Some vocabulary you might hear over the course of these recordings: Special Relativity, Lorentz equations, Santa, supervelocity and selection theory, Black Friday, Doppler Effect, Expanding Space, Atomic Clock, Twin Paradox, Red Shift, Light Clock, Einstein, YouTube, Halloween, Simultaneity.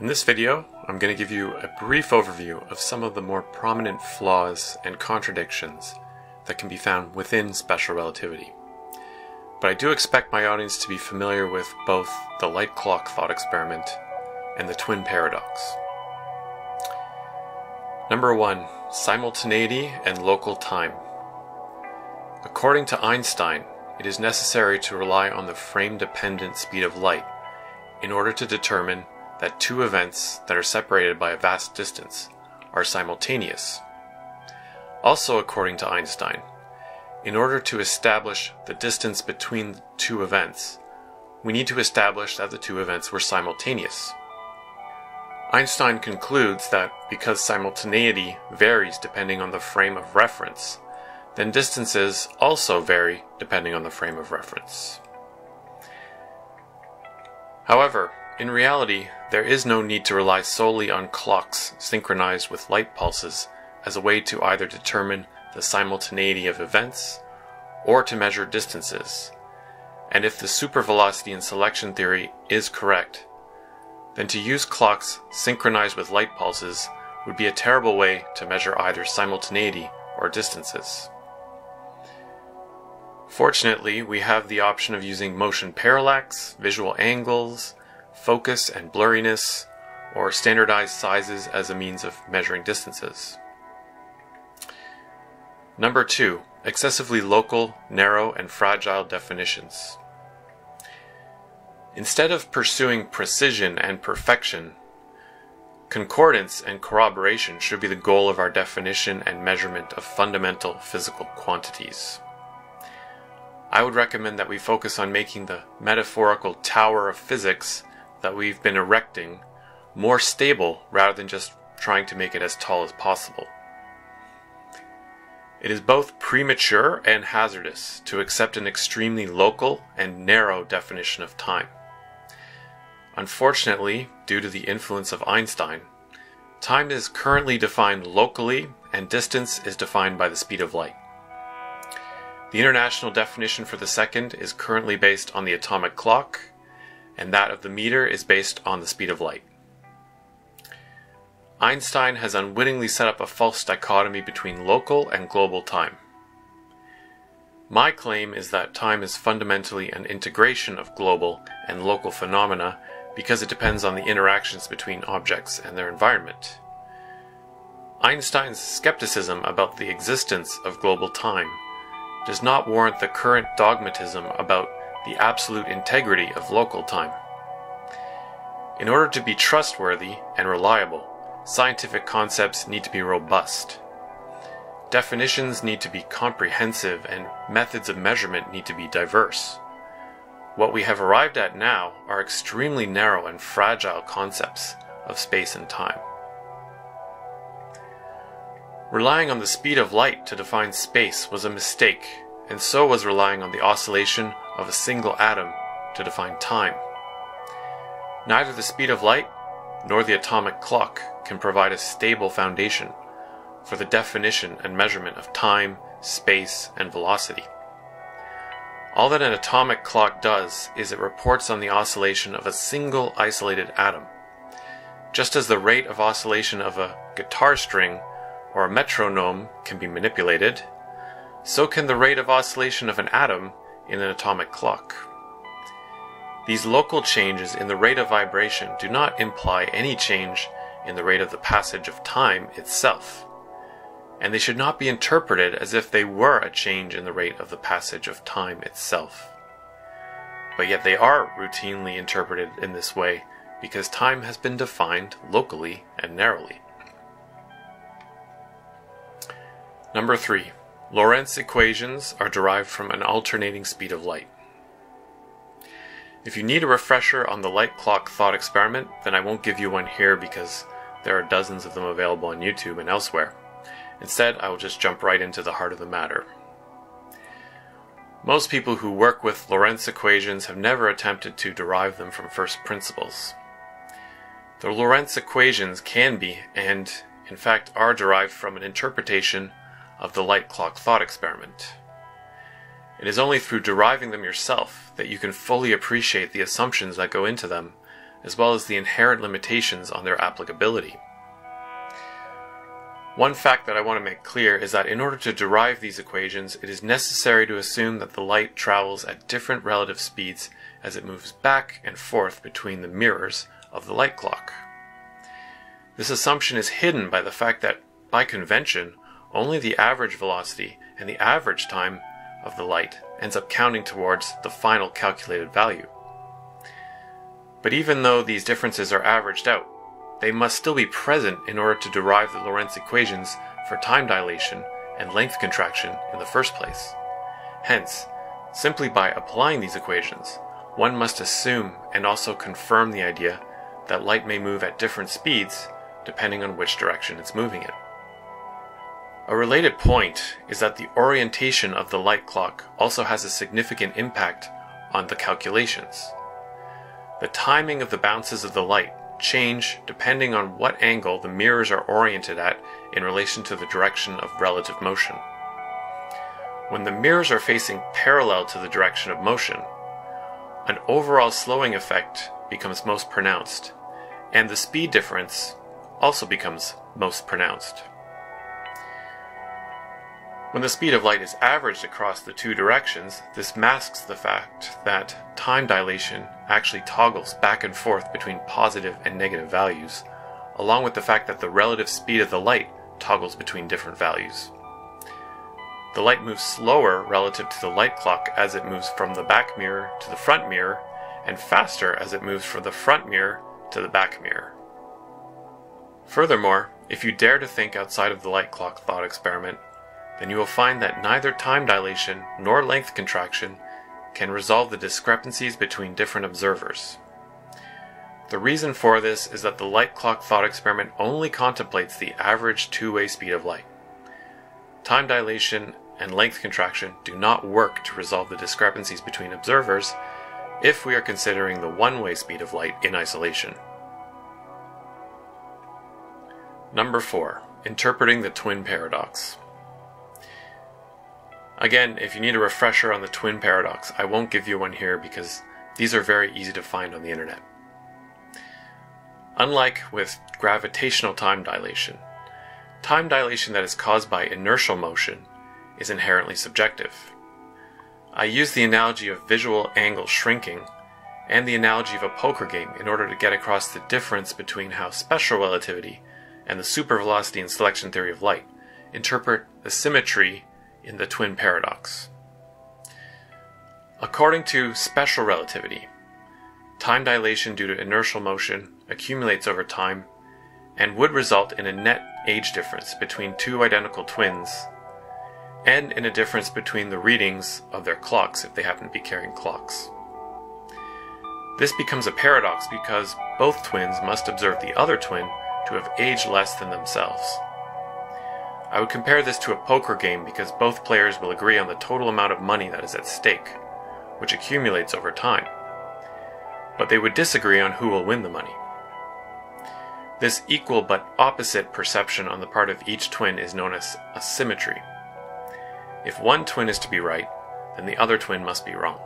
In this video, I'm going to give you a brief overview of some of the more prominent flaws and contradictions that can be found within special relativity. But I do expect my audience to be familiar with both the Light Clock thought experiment and the Twin Paradox. Number one, simultaneity and local time. According to Einstein, it is necessary to rely on the frame-dependent speed of light in order to determine that two events that are separated by a vast distance are simultaneous. Also, according to Einstein, in order to establish the distance between the two events, we need to establish that the two events were simultaneous. Einstein concludes that because simultaneity varies depending on the frame of reference, then distances also vary depending on the frame of reference. However, in reality, there is no need to rely solely on clocks synchronized with light pulses as a way to either determine the simultaneity of events or to measure distances. And if the supervelocity and selection theory is correct, then to use clocks synchronized with light pulses would be a terrible way to measure either simultaneity or distances. Fortunately, we have the option of using motion parallax, visual angles, focus and blurriness, or standardized sizes as a means of measuring distances. Number two, excessively local, narrow, and fragile definitions. Instead of pursuing precision and perfection, concordance and corroboration should be the goal of our definition and measurement of fundamental physical quantities. I would recommend that we focus on making the metaphorical tower of physics that we've been erecting more stable rather than just trying to make it as tall as possible. It is both premature and hazardous to accept an extremely local and narrow definition of time. Unfortunately, due to the influence of Einstein, time is currently defined locally and distance is defined by the speed of light. The international definition for the second is currently based on the atomic clock, and that of the meter is based on the speed of light. Einstein has unwittingly set up a false dichotomy between local and global time. My claim is that time is fundamentally an integration of global and local phenomena because it depends on the interactions between objects and their environment. Einstein's skepticism about the existence of global time does not warrant the current dogmatism about the absolute integrity of local time. In order to be trustworthy and reliable, scientific concepts need to be robust. Definitions need to be comprehensive and methods of measurement need to be diverse. What we have arrived at now are extremely narrow and fragile concepts of space and time. Relying on the speed of light to define space was a mistake, and so was relying on the oscillation of a single atom to define time. Neither the speed of light nor the atomic clock can provide a stable foundation for the definition and measurement of time, space, and velocity. All that an atomic clock does is it reports on the oscillation of a single isolated atom, just as the rate of oscillation of a guitar string or a metronome can be manipulated. So can the rate of oscillation of an atom in an atomic clock. These local changes in the rate of vibration do not imply any change in the rate of the passage of time itself, and they should not be interpreted as if they were a change in the rate of the passage of time itself. But yet they are routinely interpreted in this way because time has been defined locally and narrowly. Number three. Lorentz equations are derived from an alternating speed of light. If you need a refresher on the light clock thought experiment, then I won't give you one here because there are dozens of them available on YouTube and elsewhere. Instead, I will just jump right into the heart of the matter. Most people who work with Lorentz equations have never attempted to derive them from first principles. The Lorentz equations can be, and in fact are, derived from an interpretation of the light clock thought experiment. It is only through deriving them yourself that you can fully appreciate the assumptions that go into them as well as the inherent limitations on their applicability. One fact that I want to make clear is that in order to derive these equations, it is necessary to assume that the light travels at different relative speeds as it moves back and forth between the mirrors of the light clock. This assumption is hidden by the fact that, by convention, only the average velocity and the average time of the light ends up counting towards the final calculated value. But even though these differences are averaged out, they must still be present in order to derive the Lorentz equations for time dilation and length contraction in the first place. Hence, simply by applying these equations, one must assume and also confirm the idea that light may move at different speeds depending on which direction it's moving in. A related point is that the orientation of the light clock also has a significant impact on the calculations. The timing of the bounces of the light change depending on what angle the mirrors are oriented at in relation to the direction of relative motion. When the mirrors are facing parallel to the direction of motion, an overall slowing effect becomes most pronounced, and the speed difference also becomes most pronounced. When the speed of light is averaged across the two directions, this masks the fact that time dilation actually toggles back and forth between positive and negative values, along with the fact that the relative speed of the light toggles between different values. The light moves slower relative to the light clock as it moves from the back mirror to the front mirror, and faster as it moves from the front mirror to the back mirror. Furthermore, if you dare to think outside of the light clock thought experiment, then you will find that neither time dilation nor length contraction can resolve the discrepancies between different observers. The reason for this is that the light clock thought experiment only contemplates the average two-way speed of light. Time dilation and length contraction do not work to resolve the discrepancies between observers if we are considering the one-way speed of light in isolation. Number 4. Interpreting the Twin Paradox. Again, if you need a refresher on the Twin Paradox, I won't give you one here because these are very easy to find on the internet. Unlike with gravitational time dilation that is caused by inertial motion is inherently subjective. I use the analogy of visual angle shrinking and the analogy of a poker game in order to get across the difference between how special relativity and the supervelocity and selection theory of light interpret the symmetry in the Twin Paradox. According to special relativity, time dilation due to inertial motion accumulates over time and would result in a net age difference between two identical twins and in a difference between the readings of their clocks if they happen to be carrying clocks. This becomes a paradox because both twins must observe the other twin to have aged less than themselves. I would compare this to a poker game because both players will agree on the total amount of money that is at stake, which accumulates over time, but they would disagree on who will win the money. This equal but opposite perception on the part of each twin is known as a symmetry. If one twin is to be right, then the other twin must be wrong.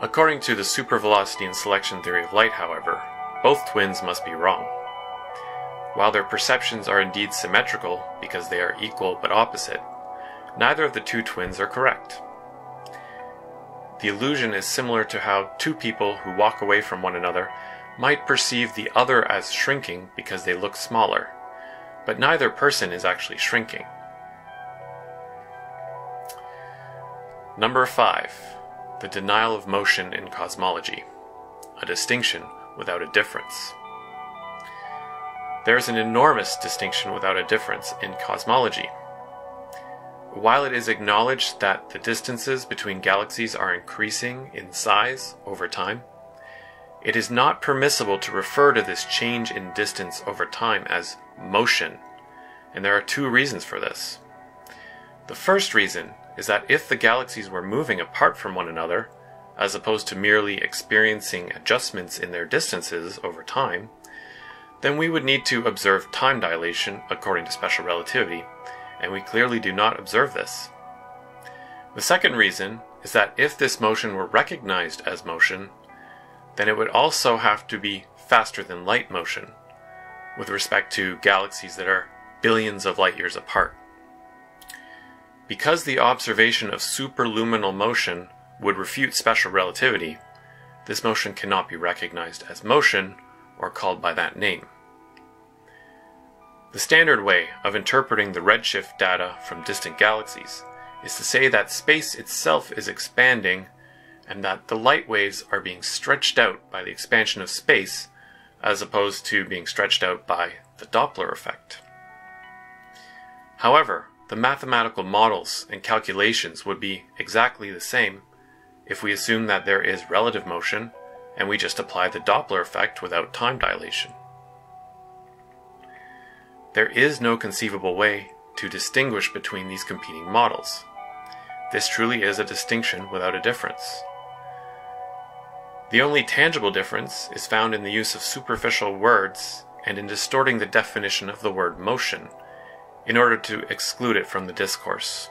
According to the supervelocity and selection theory of light, however, both twins must be wrong. While their perceptions are indeed symmetrical because they are equal but opposite, neither of the two twins are correct. The illusion is similar to how two people who walk away from one another might perceive the other as shrinking because they look smaller, but neither person is actually shrinking. Number 5. The denial of motion in cosmology. A distinction without a difference. There is an enormous distinction without a difference in cosmology. While it is acknowledged that the distances between galaxies are increasing in size over time, it is not permissible to refer to this change in distance over time as motion, and there are two reasons for this. The first reason is that if the galaxies were moving apart from one another, as opposed to merely experiencing adjustments in their distances over time, then we would need to observe time dilation according to special relativity, and we clearly do not observe this. The second reason is that if this motion were recognized as motion, then it would also have to be faster than light motion, with respect to galaxies that are billions of light years apart. Because the observation of superluminal motion would refute special relativity, this motion cannot be recognized as motion, or called by that name. The standard way of interpreting the redshift data from distant galaxies is to say that space itself is expanding and that the light waves are being stretched out by the expansion of space as opposed to being stretched out by the Doppler effect. However, the mathematical models and calculations would be exactly the same if we assume that there is relative motion and we just apply the Doppler effect without time dilation. There is no conceivable way to distinguish between these competing models. This truly is a distinction without a difference. The only tangible difference is found in the use of superficial words and in distorting the definition of the word motion in order to exclude it from the discourse.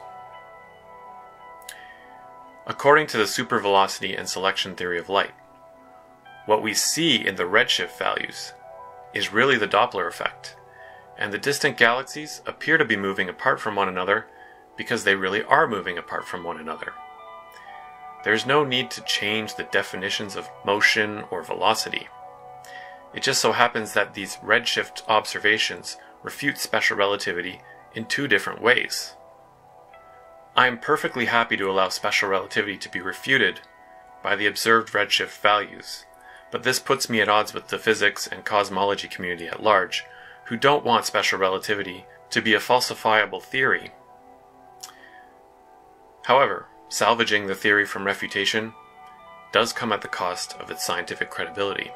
According to the supervelocity and selection theory of light, what we see in the redshift values is really the Doppler effect, and the distant galaxies appear to be moving apart from one another because they really are moving apart from one another. There is no need to change the definitions of motion or velocity. It just so happens that these redshift observations refute special relativity in two different ways. I am perfectly happy to allow special relativity to be refuted by the observed redshift values, but this puts me at odds with the physics and cosmology community at large, who don't want special relativity to be a falsifiable theory. However, salvaging the theory from refutation does come at the cost of its scientific credibility.